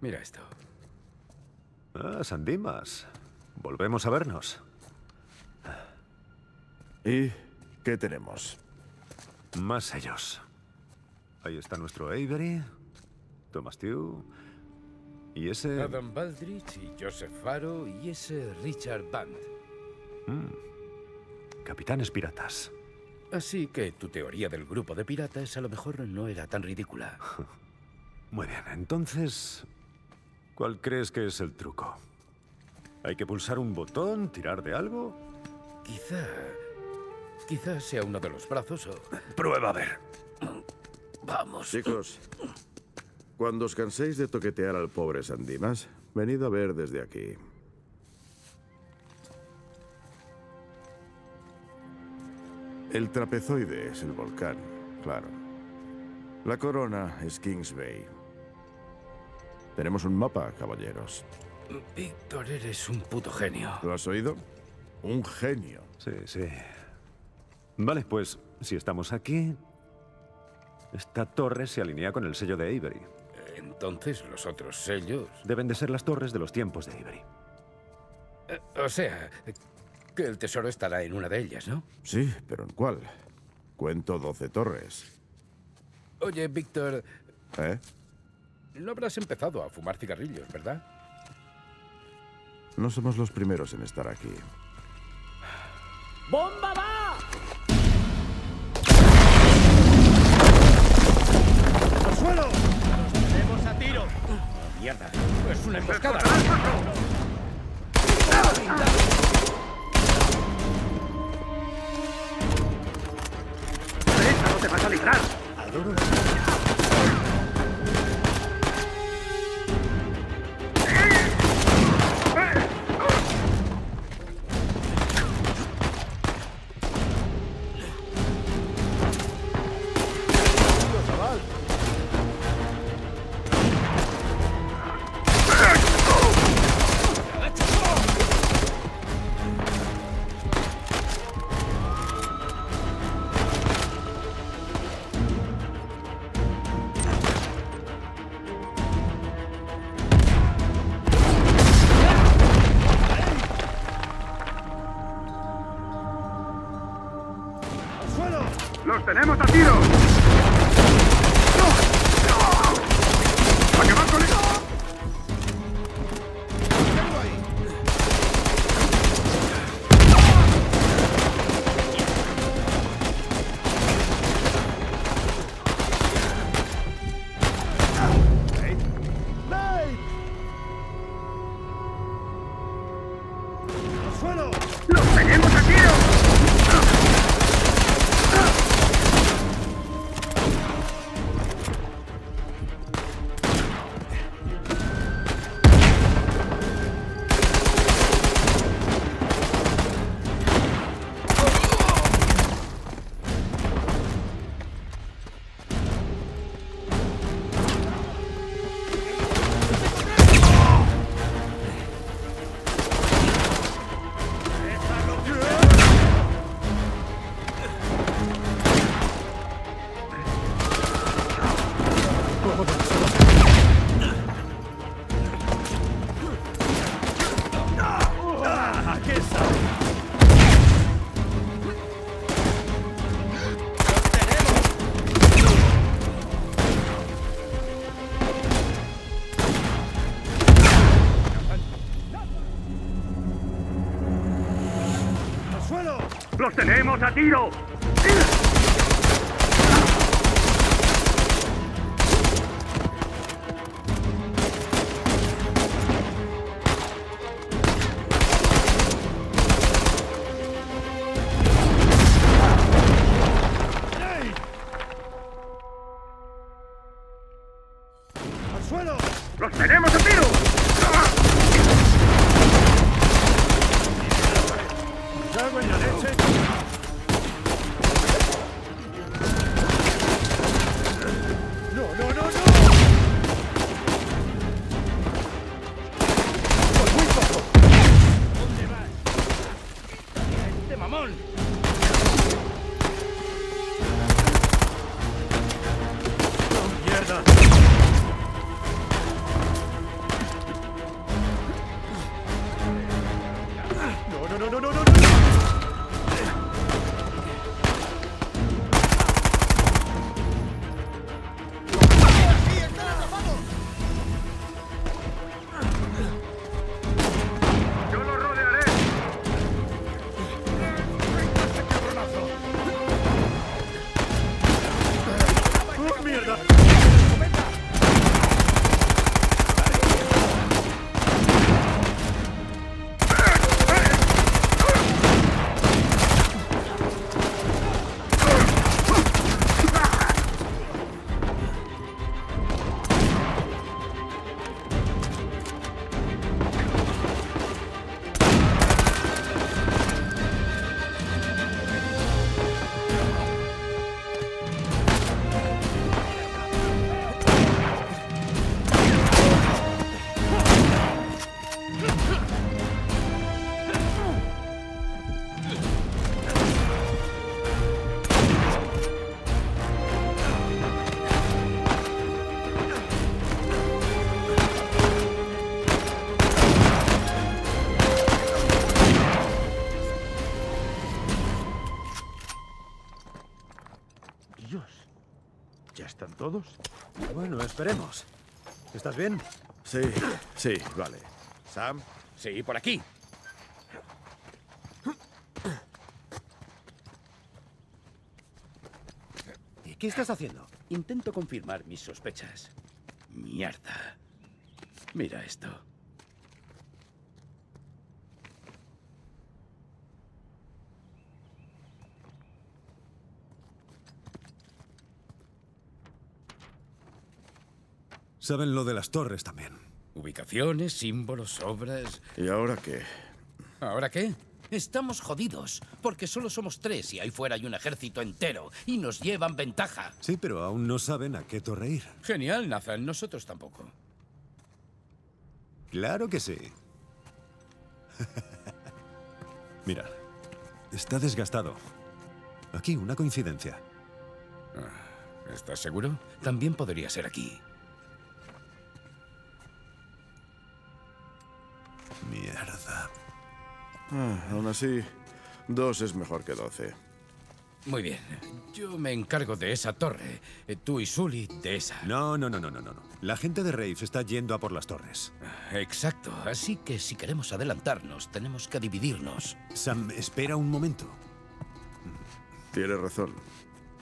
Mira esto. Ah, Sandymas. Volvemos a vernos. ¿Y qué tenemos? Más sellos. Ahí está nuestro Avery, Thomas Tew y ese... Adam Baldridge y Joseph Farrell y ese Richard Band. Capitanes piratas. Así que tu teoría del grupo de piratas a lo mejor no era tan ridícula. Muy bien, entonces... ¿Cuál crees que es el truco? ¿Hay que pulsar un botón, tirar de algo? Quizá sea uno de los brazos o... Prueba a ver. Vamos. Chicos, cuando os canséis de toquetear al pobre Sandymas, venid a ver desde aquí. El trapezoide es el volcán, claro. La corona es Kings Bay. Tenemos un mapa, caballeros. Víctor, eres un puto genio. ¿Lo has oído? Un genio. Sí, sí. Vale, pues, si estamos aquí... Esta torre se alinea con el sello de Avery. Entonces, ¿los otros sellos? Deben de ser las torres de los tiempos de Avery. O sea, que el tesoro estará en una de ellas, ¿no? Sí, pero ¿en cuál? Cuento 12 torres. Oye, Víctor... ¿Eh? No habrás empezado a fumar cigarrillos, ¿verdad? No somos los primeros en estar aquí. ¡Bomba va! ¡Al suelo! ¡Nos tenemos a tiro! ¡Mierda! ¡Es una emboscada! ¡No te vas a librar! ¡Adoro! ¡Los tenemos a tiro! ¿Ya están todos? Bueno, esperemos. ¿Estás bien? Sí, sí, vale. ¿Sam? Sí, por aquí. ¿Qué estás haciendo? Intento confirmar mis sospechas. Mierda. Mira esto. Saben lo de las torres también. Ubicaciones, símbolos, obras... ¿Y ahora qué? ¿Ahora qué? Estamos jodidos, porque solo somos tres y ahí fuera hay un ejército entero y nos llevan ventaja. Sí, pero aún no saben a qué torre ir. Genial, Nathan. Nosotros tampoco. Claro que sí. Mira, está desgastado. Aquí, una coincidencia. ¿Estás seguro? También podría ser aquí. Mierda. Aún así, 2 es mejor que 12. Muy bien. Yo me encargo de esa torre. Tú y Sully de esa. No. La gente de Rafe está yendo a por las torres. Exacto. Así que si queremos adelantarnos, tenemos que dividirnos. Sam, espera un momento. Tienes razón.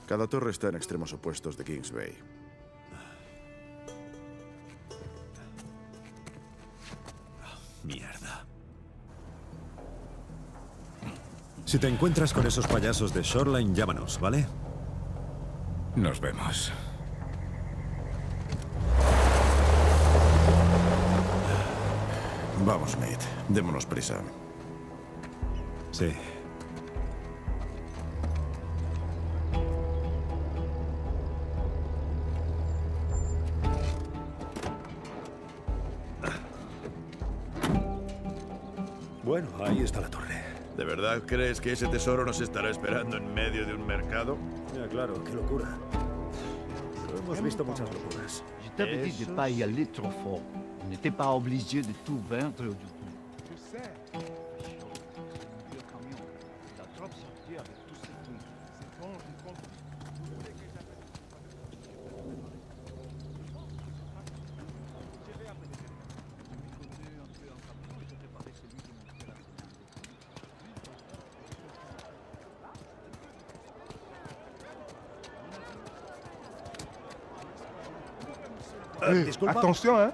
Cada torre está en extremos opuestos de Kings Bay. Mierda. Si te encuentras con esos payasos de Shoreline, llámanos, ¿vale? Nos vemos. Vamos, mate. Démonos prisa. Sí. Bueno, ahí está la torre. ¿De verdad crees que ese tesoro nos estará esperando en medio de un mercado? Ya, claro, qué locura. Pero hemos visto muchas locuras. Je t'avais dit de pas y aller trop fort. On n'était pas obligé de tout vendre du tout. Je sais. La troupe sortit avec tout ce truc. C'est bon, je comprends. Disculpa. Attention, hein.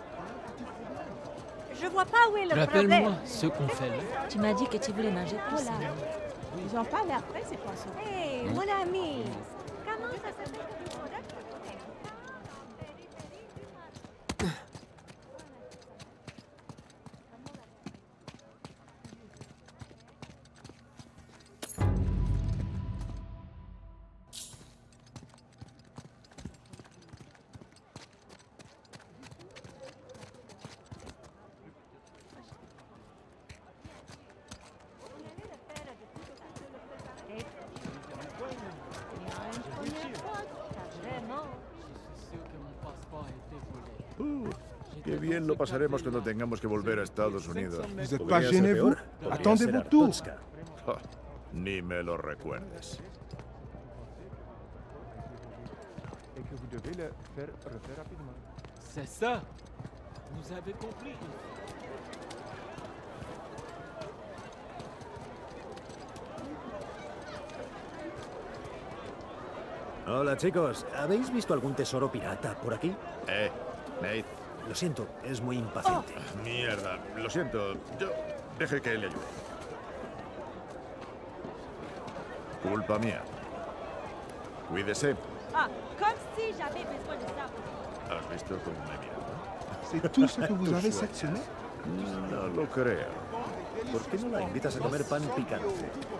Je vois pas où est le problème. Rappelle-moi ce qu'on fait là. Tu m'as dit que tu voulais manger tout ça. Ils en parlent après, c'est pas ça. Hé, mon ami. Comment ça s'appelle? Qué bien lo pasaremos cuando tengamos que volver a Estados Unidos. Ni me lo recuerdes. C'est ça. Vous avez compris. Hola, chicos. ¿Habéis visto algún tesoro pirata por aquí? Nate. Lo siento, es muy impaciente. Mierda, lo siento. Yo dejé que él le ayude. Culpa mía. Cuídese. ¿Has visto cómo me mira? ¿C'est tout ce que vous avez cette semaine? No lo creo. ¿Por qué no la invitas a comer pan picante?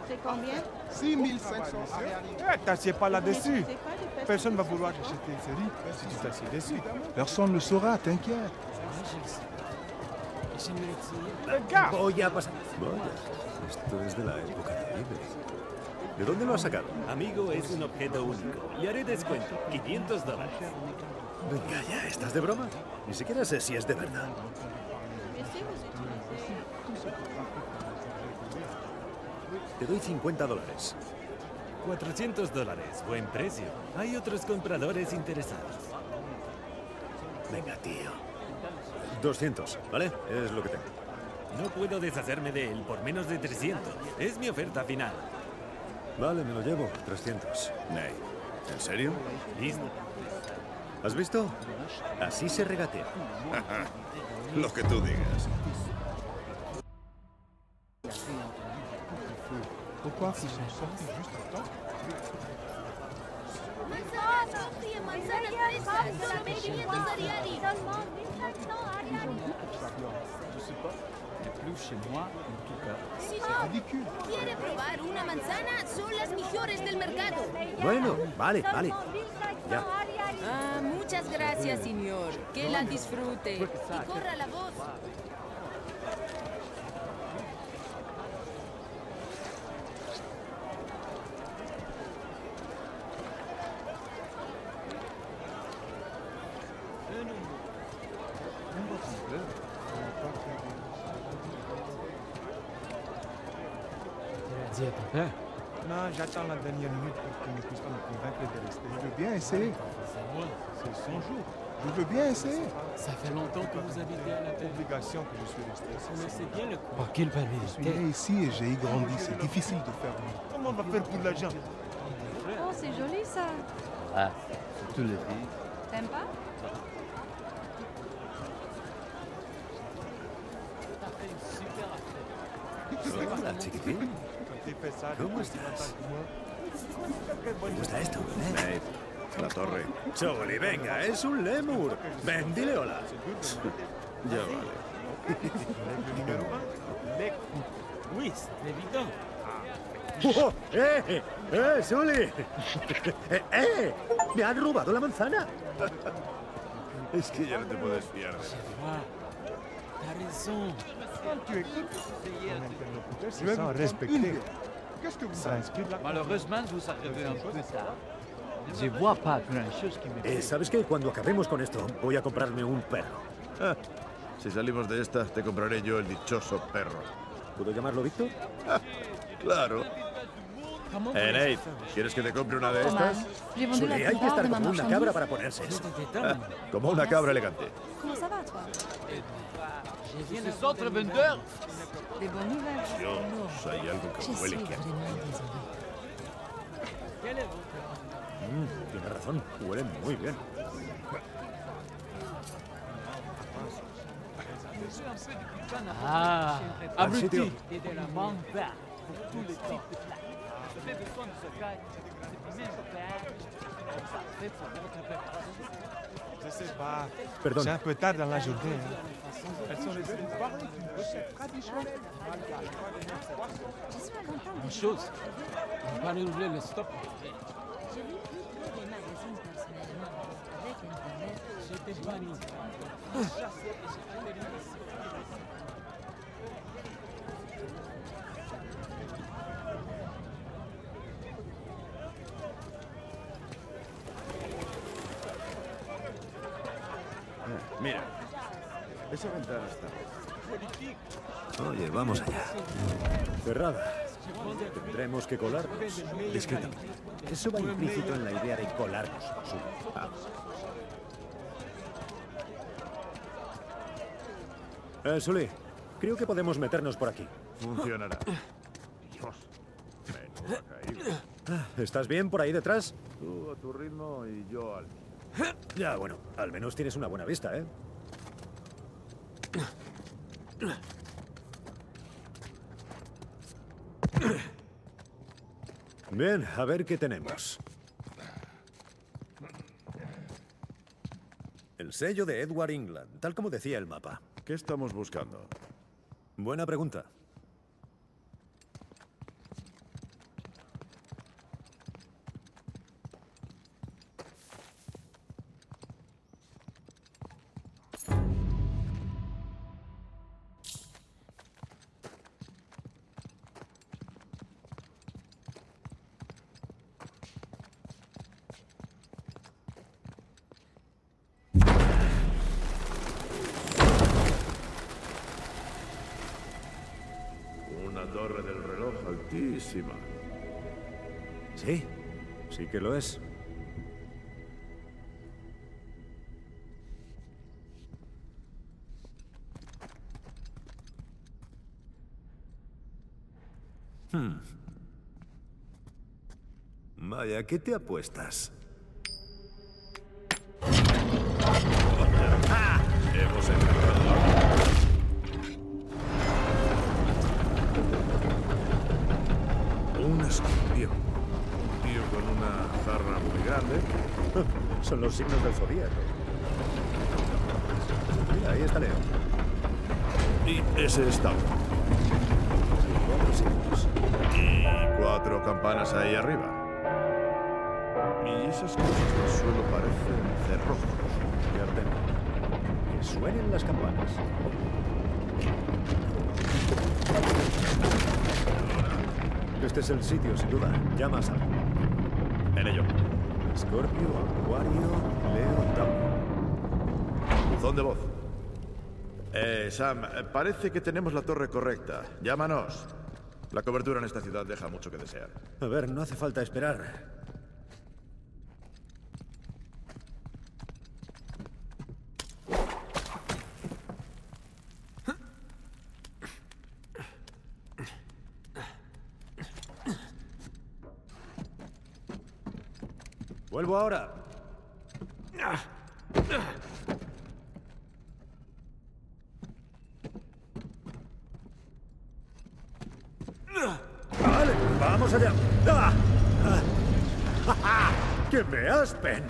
¿C'est combien? 6500. T'assieds pas là-dessus. Personne va vouloir acheter une série si tu t'assieds dessus. Personne ne le saura, t'inquiète. Regarde. Voy a pasar. Vaya, esto es de la época de libre. ¿De dónde lo has sacado? Amigo, es un objeto único. Y haré descuento. $500. Venga ya, ¿estás de broma? Ni siquiera sé si es de verdad. Te doy $50. $400. Buen precio. Hay otros compradores interesados. Venga, tío. 200, ¿vale? Es lo que tengo. No puedo deshacerme de él por menos de 300. Es mi oferta final. Vale, me lo llevo. 300. Ney. ¿En serio? Listo. ¿Has visto? Así se regatea. Lo que tú digas. ¿Quiere probar una manzana? Son las mejores del mercado. Bueno, vale. Ya. Ah, muchas gracias, señor. Que la disfrute. Y corra la voz. Non, j'attends la dernière minute pour qu'on ne puisse pas me convaincre de rester. Je veux bien essayer. C'est moi, c'est son jour. Je veux bien essayer. Ça fait longtemps que vous habitez à la terre. C'est obligation que je suis resté. Mais c'est bien le coup. Oh, quelle belle vie. Je suis né ici et j'ai grandi. C'est difficile de faire mieux. Comment on va faire pour l'argent? Oh, c'est joli ça. Ah, c'est tout le pays. T'aimes pas? T'as fait une super affaire. Voilà, chiquitín. ¿Cómo estás? ¿Te gusta esto? ¿Eh? La torre. Choli, venga, es un lemur. Ven, dile hola. Ya vale. Luis, Sully! ¡Me han robado la manzana! Es que ya no te puedes fiar. Se sent respecté. ¿Sabes qué? Cuando acabemos con esto, voy a comprarme un perro. Ah, si salimos de esta, te compraré yo el dichoso perro. ¿Puedo llamarlo Víctor? Ah, claro. Nate, ¿quieres que te compre una de estas? Sí, hay que estar como una cabra para ponerse eso. Ah, como una cabra elegante. Dios, hay algo que huele aquí. Tiene razón, huele muy bien. Ah, abruti. Perdón. Es un poco tarde en la jornada. Mira, esa ventana está. Oye, vamos allá. Cerrada. Tendremos que colarnos. Discretamente. Eso va implícito en la idea de colarnos. Sully, creo que podemos meternos por aquí. Funcionará. Dios. Menuda caída. ¿Estás bien por ahí detrás? Tú a tu ritmo y yo al mío. Ya, bueno, al menos tienes una buena vista, ¿eh? Bien, a ver qué tenemos. El sello de Edward England, tal como decía el mapa. ¿Qué estamos buscando? Buena pregunta. Sí, sí que lo es. Vaya, ¿qué te apuestas? ¡Ah! Hemos entrado. Un escorpión. Un tío con una zarra muy grande. Son los signos del zodíaco. Mira, ahí está Leo. Y ese está. Y cuatro campanas ahí arriba. Y esas cosas del suelo parecen cerrojos. Fíjate. Que suenen las campanas. Este es el sitio, sin duda. Llamas a... En ello. Scorpio, Acuario, Leo, Tauro. Buzón de voz. Sam, parece que tenemos la torre correcta. Llámanos. La cobertura en esta ciudad deja mucho que desear. A ver, no hace falta esperar. Vuelvo ahora. Vale, vamos allá. ¡Que me aspen!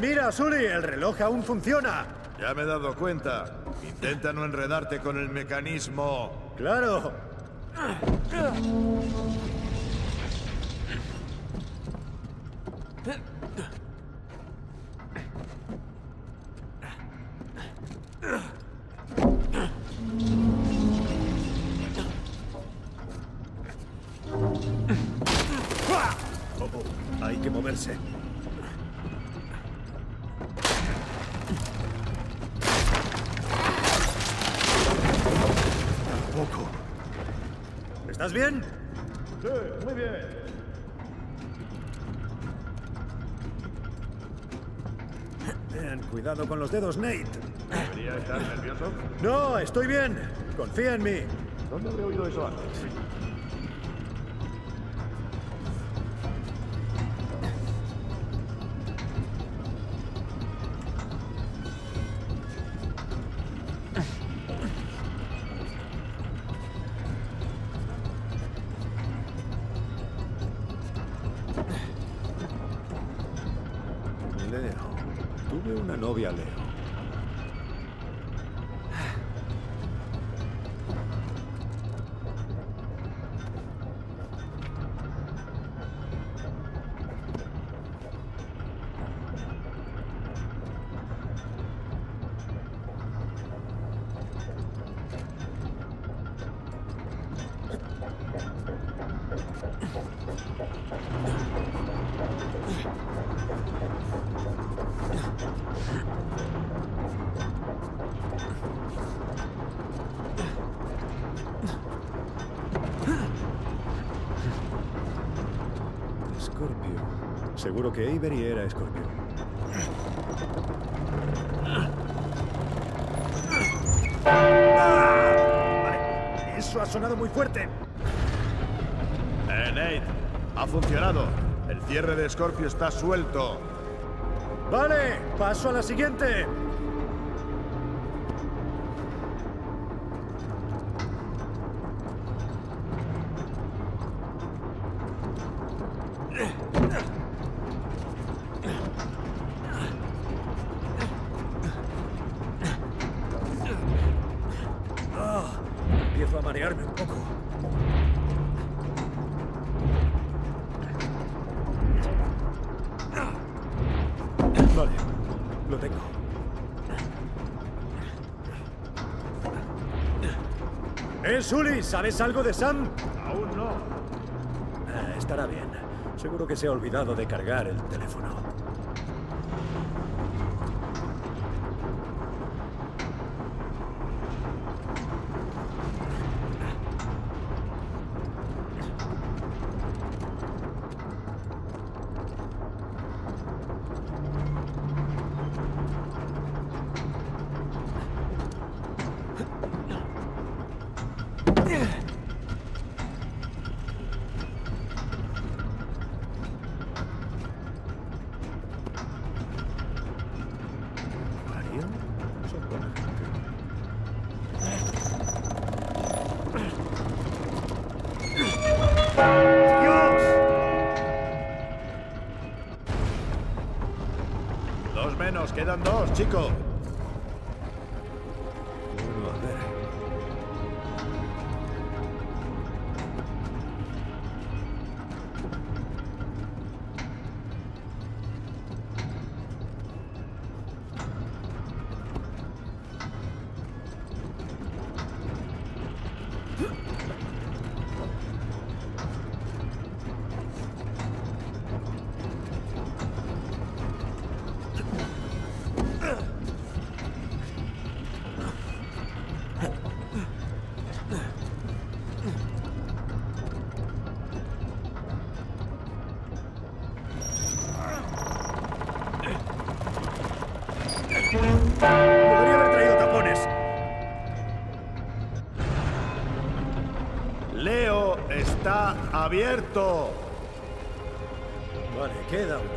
Mira, Sully, el reloj aún funciona. Ya me he dado cuenta. Intenta no enredarte con el mecanismo. Claro. ¿Estás bien? Sí, muy bien. Ten cuidado con los dedos, Nate. ¿Debería estar nervioso? No, estoy bien. Confía en mí. ¿Dónde habré oído eso antes? Seguro que Avery era Scorpio. Vale, eso ha sonado muy fuerte. Nate, ha funcionado. El cierre de Scorpio está suelto. Vale, paso a la siguiente. Sully, ¿sabes algo de Sam? Aún no. Estará bien. Seguro que se ha olvidado de cargar el teléfono. ¡Nos quedan dos, chico! ¡Abierto! Vale, queda uno.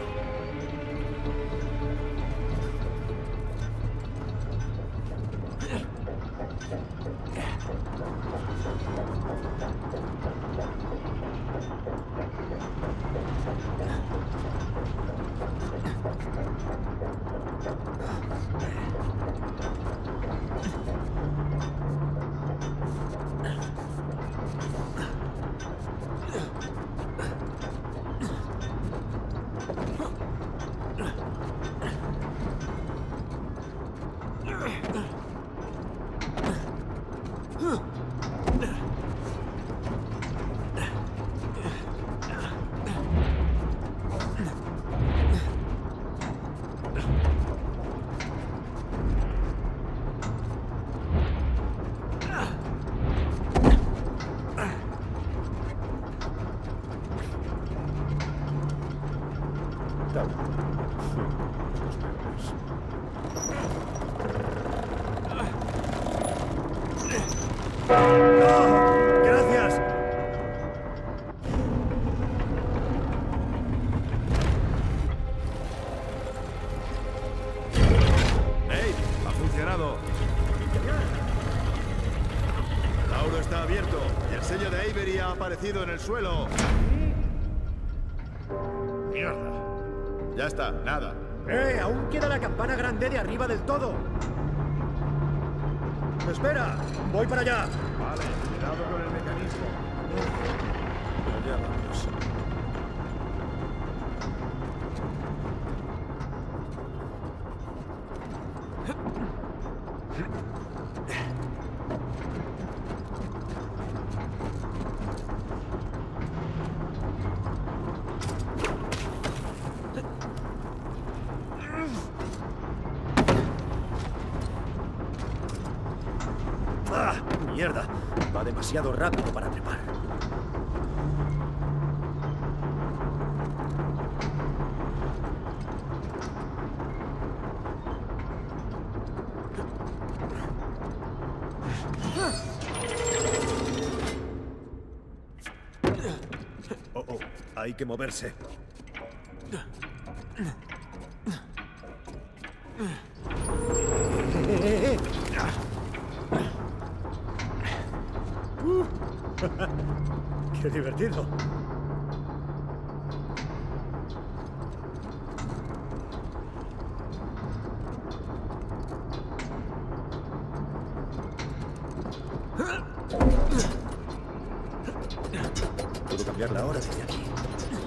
Aparecido en el suelo. Mierda. Ya está, nada. Aún queda la campana grande de arriba del todo. Espera, voy para allá. Vale, cuidado con el mecanismo. Allá vamos. Demasiado rápido para trepar. Oh, hay que moverse. ¡Qué divertido! Puedo cambiar la hora desde aquí. No.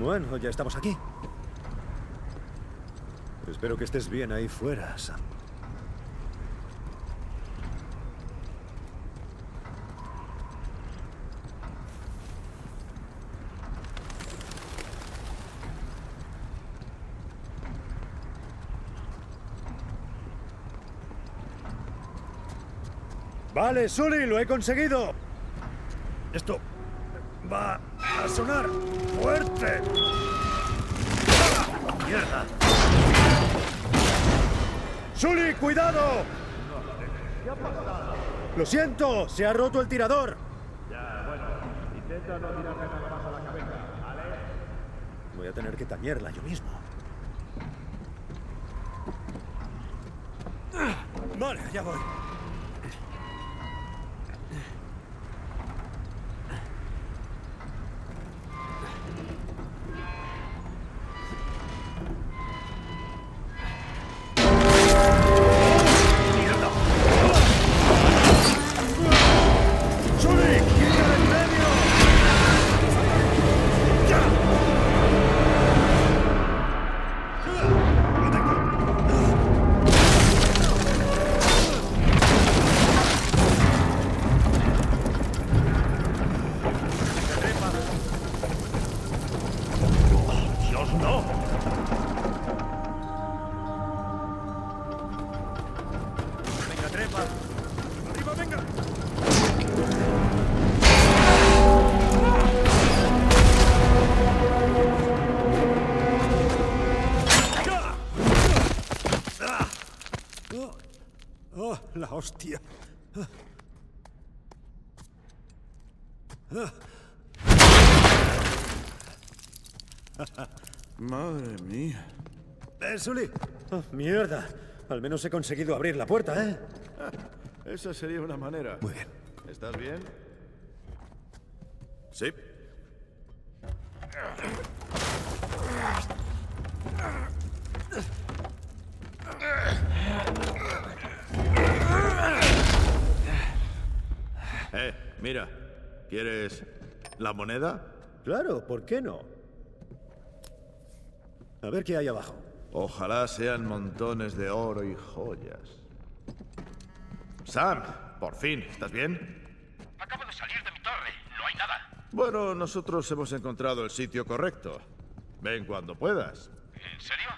Bueno, ya estamos aquí. Espero que estés bien ahí fuera, Sam. Vale, Sully, lo he conseguido. Esto va a sonar fuerte. ¡Ah! ¡Mierda! ¡Sully, cuidado! ¿Qué ha pasado? Lo siento, se ha roto el tirador. Ya, bueno, intenta no tirarle nada más a la cabeza, ¿vale? Voy a tener que tañerla yo mismo. Vale, ya voy. Hostia. Madre mía. Sully. Oh, mierda. Al menos he conseguido abrir la puerta, ¿eh? Esa sería una manera. Muy bien. ¿Estás bien? Sí. Mira, ¿quieres la moneda? Claro, ¿por qué no? A ver qué hay abajo. Ojalá sean montones de oro y joyas. Sam, por fin, ¿estás bien? Acabo de salir de mi torre, no hay nada. Bueno, nosotros hemos encontrado el sitio correcto. Ven cuando puedas. ¿En serio?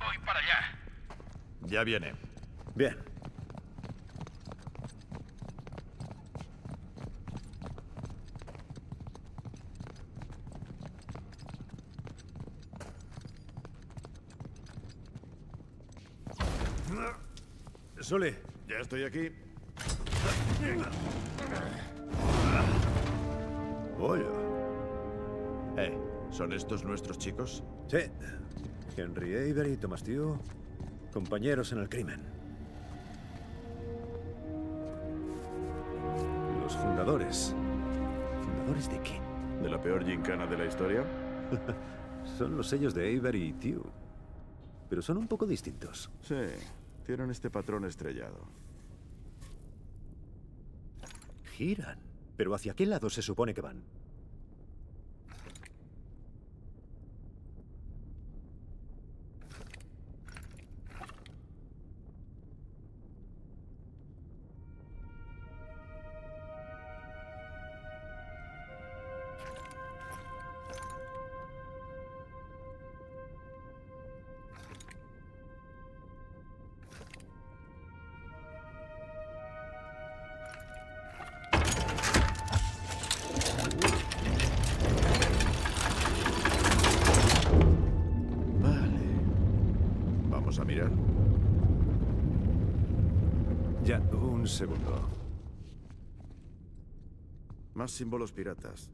Voy para allá. Ya viene. Bien. Sully, ya estoy aquí. Oye. ¿Son estos nuestros chicos? Sí. Henry Avery y Thomas Tew, compañeros en el crimen. Los fundadores. ¿Fundadores de qué? ¿De la peor gincana de la historia? Son los sellos de Avery y Tew. Pero son un poco distintos. Sí. Tienen este patrón estrellado. Giran. ¿Pero hacia qué lado se supone que van? Segundo. Más símbolos piratas.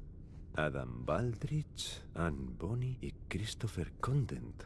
Adam Baldridge, Ann Bonny y Christopher Condent.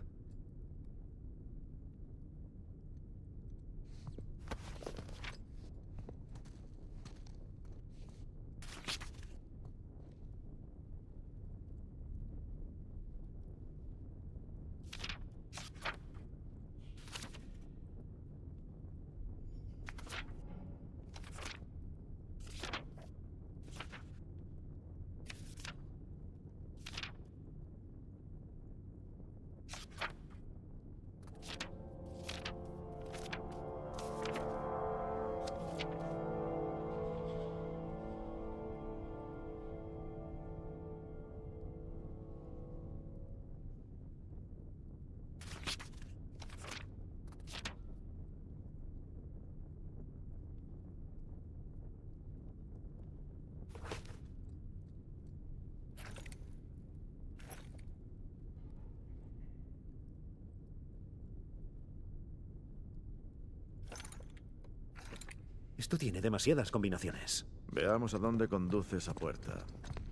Esto tiene demasiadas combinaciones. Veamos a dónde conduce esa puerta.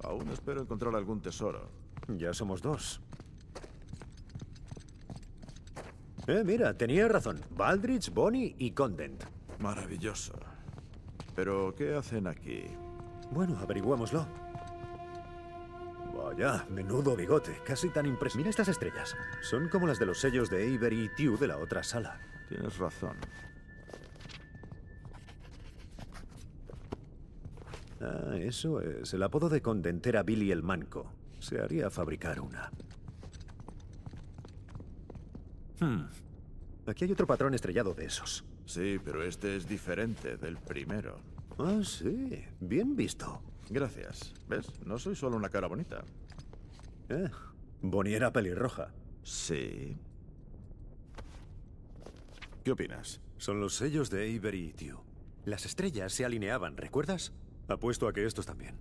Aún espero encontrar algún tesoro. Ya somos dos. Mira, tenía razón. Baldridge, Bonny y Condent. Maravilloso. Pero, ¿qué hacen aquí? Bueno, averigüémoslo. Vaya, menudo bigote. Casi tan impresionante. Mira estas estrellas. Son como las de los sellos de Avery y Tew de la otra sala. Tienes razón. Ah, eso es. El apodo de Condent era Billy el Manco. Se haría fabricar una. Aquí hay otro patrón estrellado de esos. Sí, pero este es diferente del primero. Ah, sí. Bien visto. Gracias. ¿Ves? No soy solo una cara bonita. Bonnie era pelirroja. Sí. ¿Qué opinas? Son los sellos de Avery y Tew. Las estrellas se alineaban, ¿recuerdas? Apuesto a que estos también.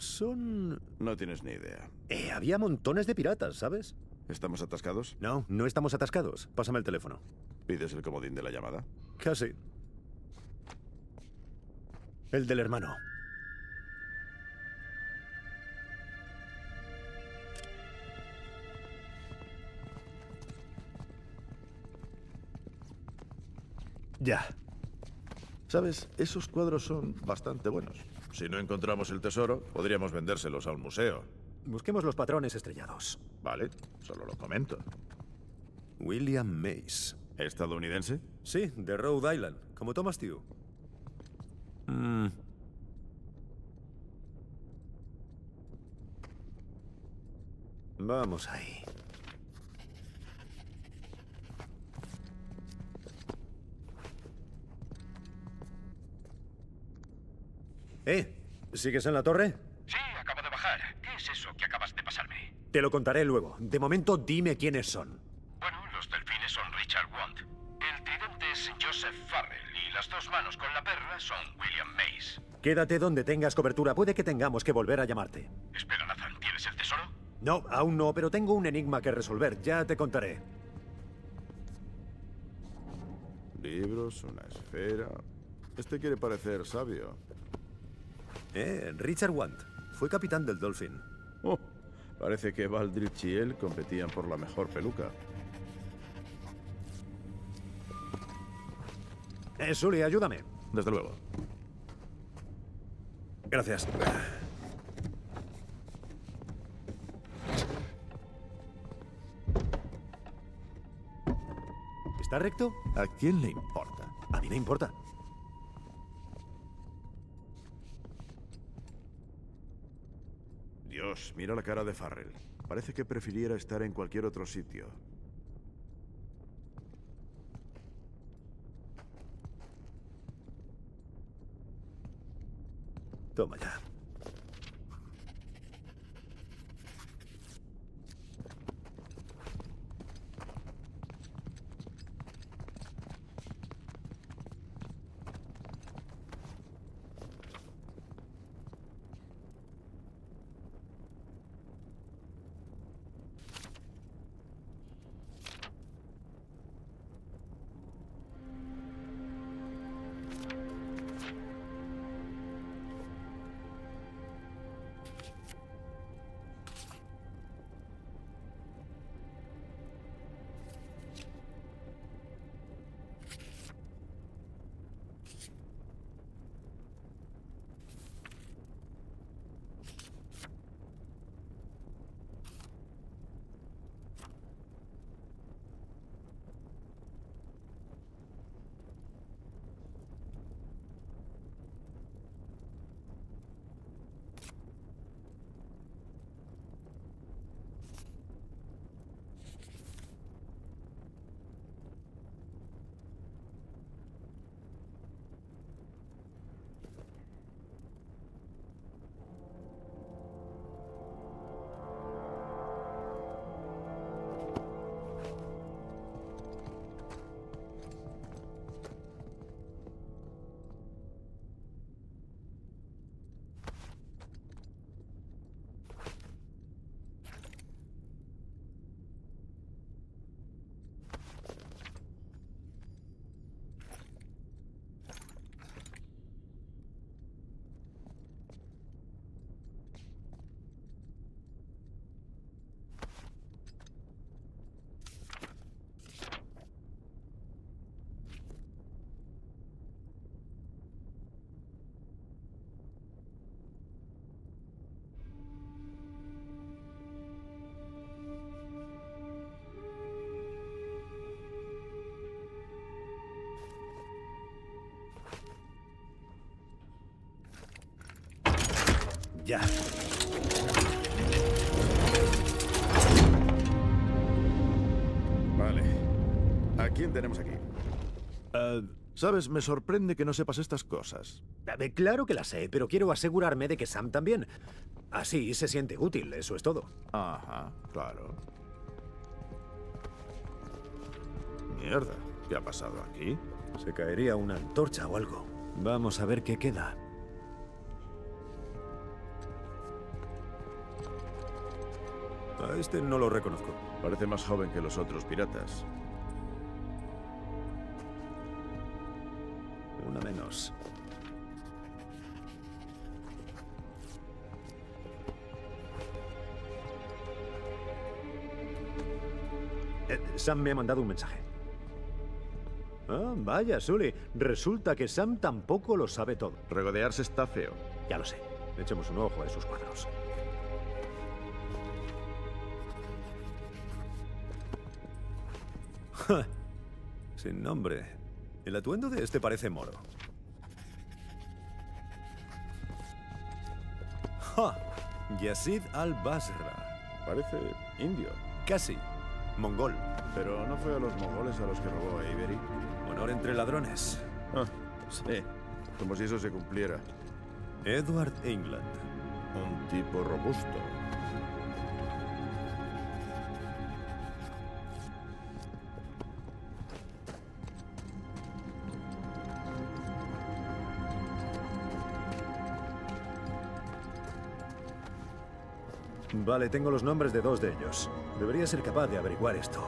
Son... No tienes ni idea. Había montones de piratas, ¿sabes? ¿Estamos atascados? No, no estamos atascados. Pásame el teléfono. ¿Pides el comodín de la llamada? Casi. El del hermano. Ya. ¿Sabes? Esos cuadros son bastante buenos. Si no encontramos el tesoro, podríamos vendérselos a un museo. Busquemos los patrones estrellados. Vale, solo lo comento. William Mace. ¿Estadounidense? Sí, de Rhode Island, como Thomas Tew. Vamos ahí. ¿Sigues en la torre? Sí, acabo de bajar. ¿Qué es eso que acabas de pasarme? Te lo contaré luego. De momento, dime quiénes son. Bueno, los delfines son Richard Want. El tridente es Joseph Farrell y las dos manos con la perla son William Mace. Quédate donde tengas cobertura. Puede que tengamos que volver a llamarte. Espera, Nathan, ¿tienes el tesoro? No, aún no, pero tengo un enigma que resolver. Ya te contaré. Libros, una esfera... Este quiere parecer sabio. Richard Want. Fue capitán del Dolphin. Oh, parece que Baldridge y él competían por la mejor peluca. Sully, ayúdame. Desde luego. Gracias. ¿Está recto? ¿A quién le importa? A mí me importa. Dios, mira la cara de Farrell. Parece que prefiriera estar en cualquier otro sitio. Toma ya. ya. Vale. ¿A quién tenemos aquí? Sabes, me sorprende que no sepas estas cosas. Claro que las sé, pero quiero asegurarme de que Sam también. Así se siente útil, eso es todo. Ajá, claro. Mierda, ¿qué ha pasado aquí? Se caería una antorcha o algo. Vamos a ver qué queda. A este no lo reconozco. Parece más joven que los otros piratas. Una menos. Sam me ha mandado un mensaje. Ah, vaya, Sully. Resulta que Sam tampoco lo sabe todo. Regodearse está feo. Ya lo sé. Echemos un ojo a esos cuadros. Sin nombre. El atuendo de este parece moro. ¡Ja! Yazid al-Basra. Parece indio. Casi. Mongol. Pero no fue a los mongoles a los que robó a Avery. Honor entre ladrones. Ah, sí. Como si eso se cumpliera. Edward England. Un tipo robusto. Vale, tengo los nombres de dos de ellos. Debería ser capaz de averiguar esto.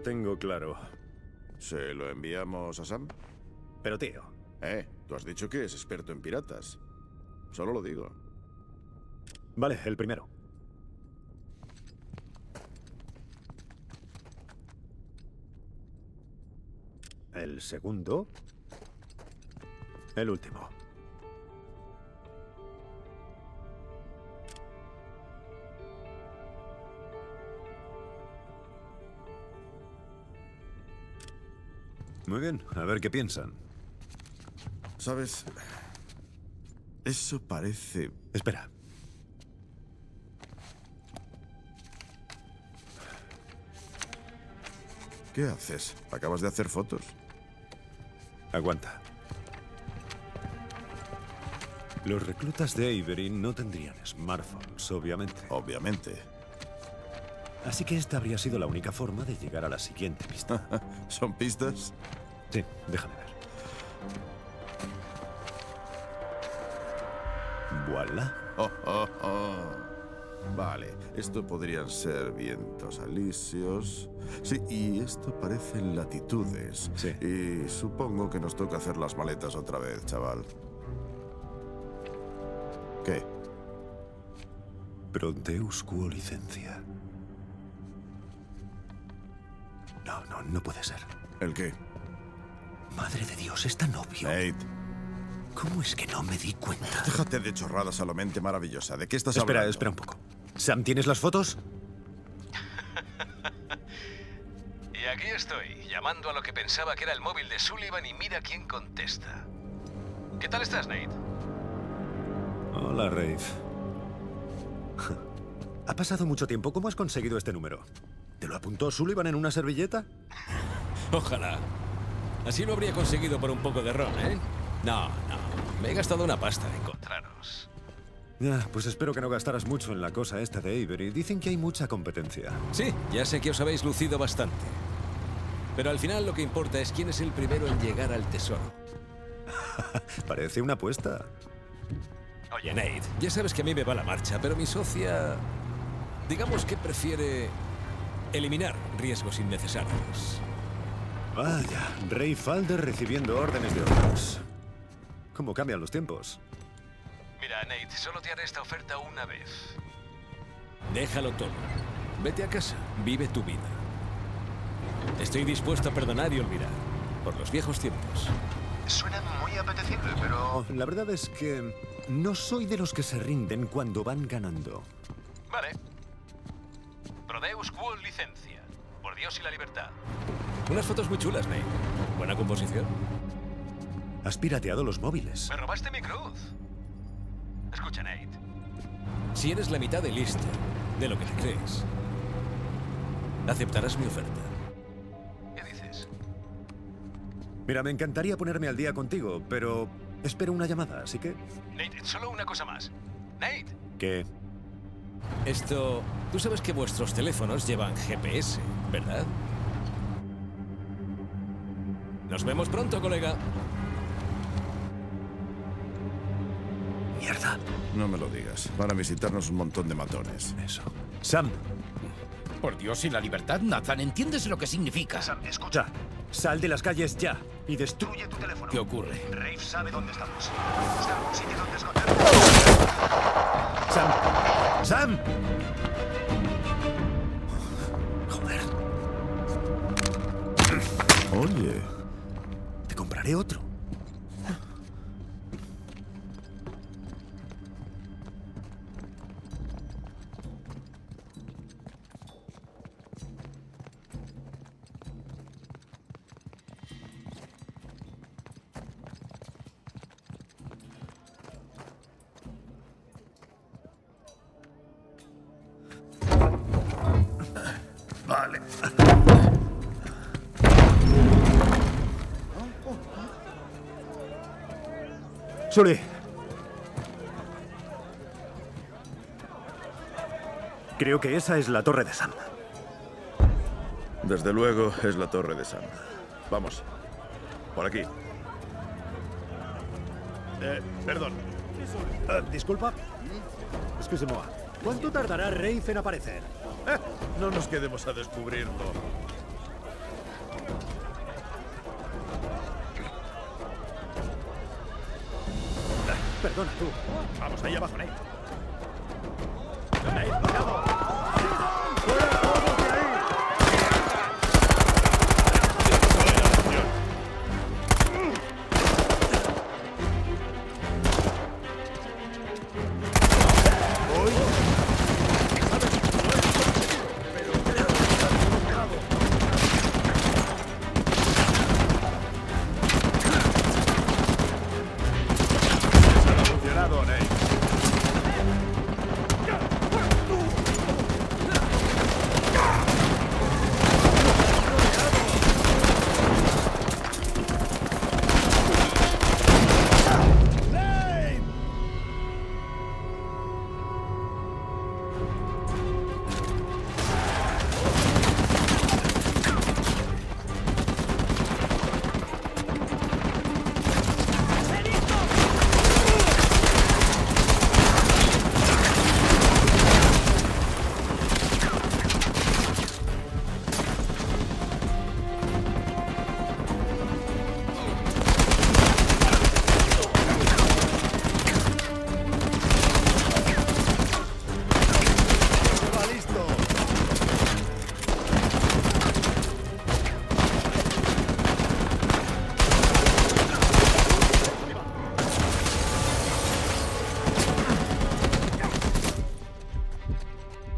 lo tengo claro. ¿Se lo enviamos a Sam? Pero tío... tú has dicho que es experto en piratas. Solo lo digo. Vale, el primero. El segundo... El último. Muy bien, a ver qué piensan. ¿Sabes? Eso parece... Espera. ¿Qué haces? ¿Acabas de hacer fotos? Aguanta. Los reclutas de Avery no tendrían smartphones, obviamente. Obviamente. Así que esta habría sido la única forma de llegar a la siguiente pista. ¿Son pistas? Sí, déjame ver. ¡Voilà! Oh, oh, oh. Vale, esto podrían ser vientos alisios. Sí, y esto parecen latitudes. Sí. Y supongo que nos toca hacer las maletas otra vez, chaval. ¿Qué? Pronteus quo licencia. No puede ser. ¿El qué? Madre de Dios, es tan obvio. Nate. ¿Cómo es que no me di cuenta? Déjate de chorradas a la mente maravillosa. ¿De qué estás hablando? Espera un poco. Sam, ¿tienes las fotos? Y aquí estoy, llamando a lo que pensaba que era el móvil de Sullivan y mira quién contesta. ¿Qué tal estás, Nate? Hola, Rafe. Ha pasado mucho tiempo. ¿Cómo has conseguido este número? ¿Te lo apuntó Sullivan en una servilleta? Ojalá. Así lo habría conseguido por un poco de ron, ¿eh? No. Me he gastado una pasta en encontraros. Pues espero que no gastaras mucho en la cosa esta de Avery. Dicen que hay mucha competencia. Sí, ya sé que os habéis lucido bastante. Pero al final lo que importa es quién es el primero en llegar al tesoro. Parece una apuesta. Oye, Nate, ya sabes que a mí me va la marcha, pero mi socia... Digamos que prefiere... eliminar riesgos innecesarios. Vaya, Rey Falder recibiendo órdenes de otros. ¿Cómo cambian los tiempos? Mira, Nate, solo te haré esta oferta una vez. Déjalo todo. Vete a casa, vive tu vida. Estoy dispuesto a perdonar y olvidar. Por los viejos tiempos. Suena muy apetecible, pero... La verdad es que no soy de los que se rinden cuando van ganando. Vale. Prodeus quo licencia. Por Dios y la libertad. Unas fotos muy chulas, Nate. Buena composición. Has pirateado los móviles. Me robaste mi cruz. Escucha, Nate. Si eres la mitad de listo de lo que te crees, aceptarás mi oferta. ¿Qué dices? Mira, me encantaría ponerme al día contigo, pero espero una llamada, así que... Nate, solo una cosa más. Nate. ¿Qué? Esto... Tú sabes que vuestros teléfonos llevan GPS, ¿verdad? Nos vemos pronto, colega. Mierda. No me lo digas. Van a visitarnos un montón de matones. Eso. Sam. Por Dios y la libertad, Nathan. ¿Entiendes lo que significa? Sam, escucha. Sal de las calles ya y destruye tu teléfono. ¿Qué ocurre? Rafe sabe dónde estamos. Busca algún sitio donde escondernos. Sam. ¡Sam! Joder. Oye. Te compraré otro. Sully. Creo que esa es la torre de Sam. Desde luego es la torre de Sam. Vamos. Por aquí. Perdón. Disculpa. Excusez-moi. ¿Cuánto tardará Rafe en aparecer? No nos quedemos a descubrirlo. Perdona tú. Vamos, ahí abajo, Nate. Nate, vamos. ¡Fuera todos de ahí! ¡Voy!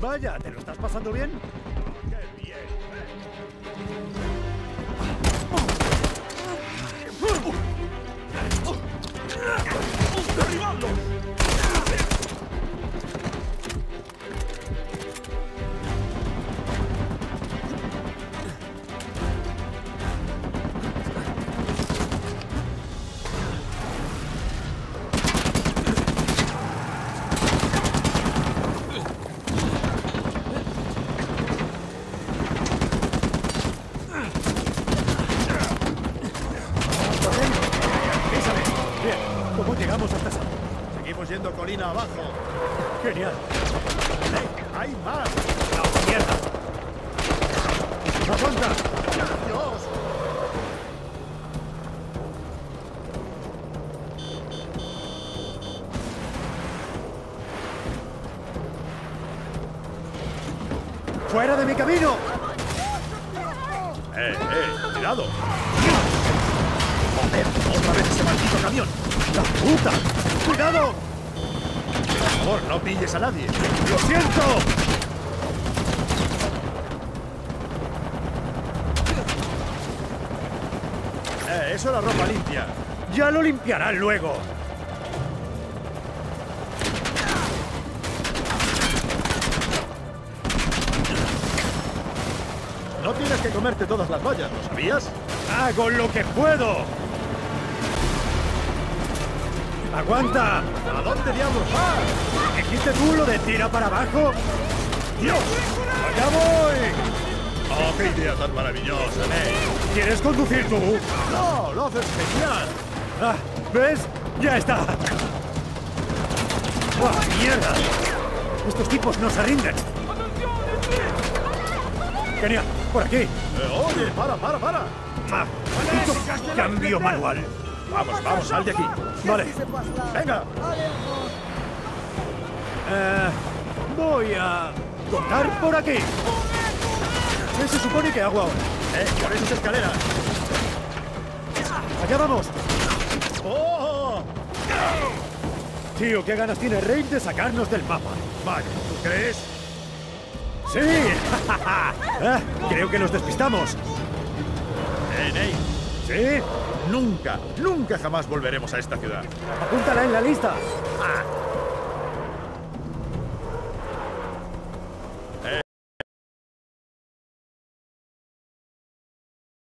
Vaya, ¿te lo estás pasando bien? ¡Qué bien! ¡Derribadlo! Colina abajo. Genial. ¡Hey! ¡Hay más! ¡La mierda! ¡Aguanta! ¡Dios! ¡Fuera de mi camino! ¡Cuidado! ¡Joder! ¡Otra vez ese maldito camión! ¡La puta! ¡Cuidado! Por favor, no pilles a nadie. ¡Lo siento! Eso es la ropa limpia. Ya lo limpiarán luego. No tienes que comerte todas las vallas, ¿lo sabías? ¡Hago lo que puedo! ¡Aguanta! ¿A dónde diablos vas? ¿Dijiste tú lo de tira para abajo? ¡Dios! ¡Allá voy! ¡Oh, qué idea tan maravillosa, Ney! ¿Quieres conducir tú? ¡No! ¡Lo haces genial! Ah, ¿ves? ¡Ya está! ¡Oh, mierda! Estos tipos no se rinden. ¡Genial! ¡Por aquí! ¡Oye! ¡Para! Ah, ¡cambio manual! Vamos, sal de aquí. Vale. Venga. Voy a cortar por aquí. ¿Qué se supone que hago ahora? Por esas escaleras. Allá vamos. ¡Oh! Tío, qué ganas tiene Rafe de sacarnos del mapa. Vale, ¿tú crees? ¡Sí! Creo que nos despistamos. ¿Sí? Nunca jamás volveremos a esta ciudad. ¡Apúntala en la lista!